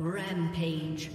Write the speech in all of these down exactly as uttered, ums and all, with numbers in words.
Rampage.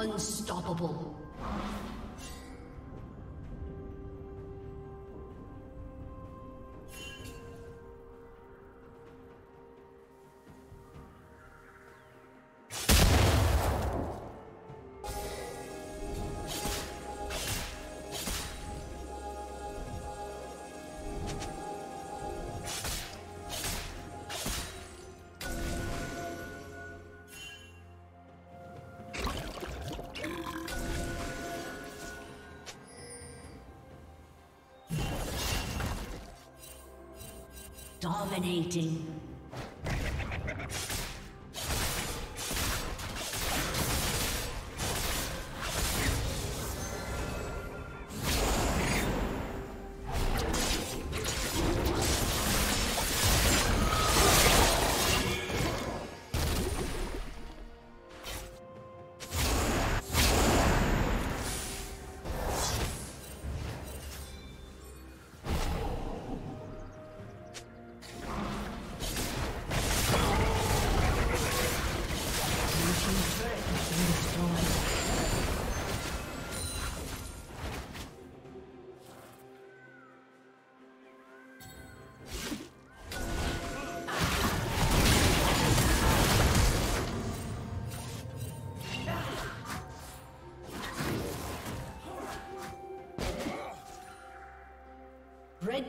Unstoppable. Dominating. Red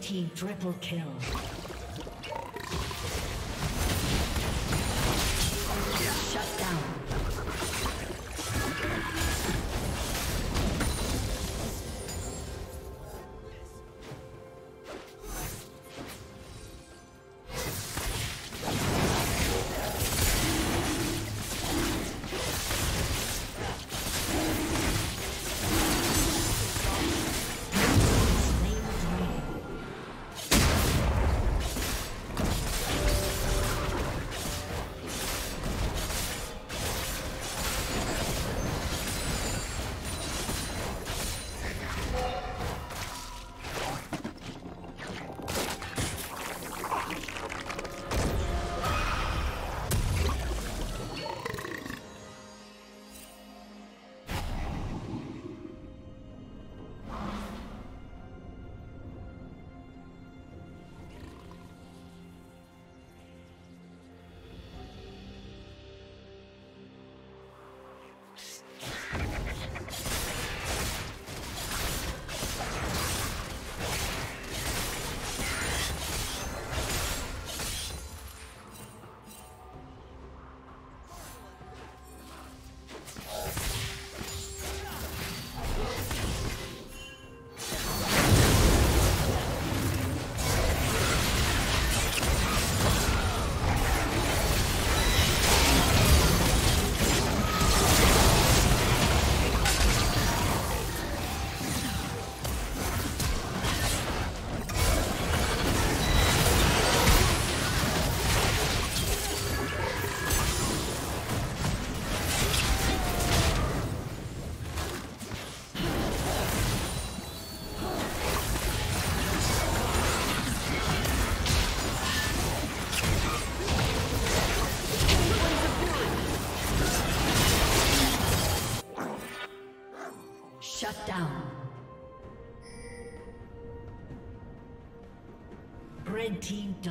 Team triple kill. Shut down. Red team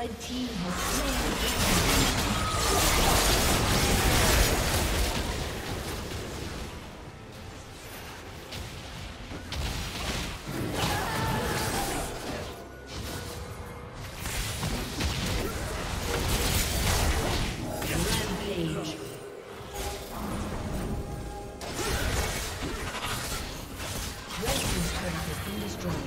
Red team has slain. Rampage. Red team's turret has been destroyed.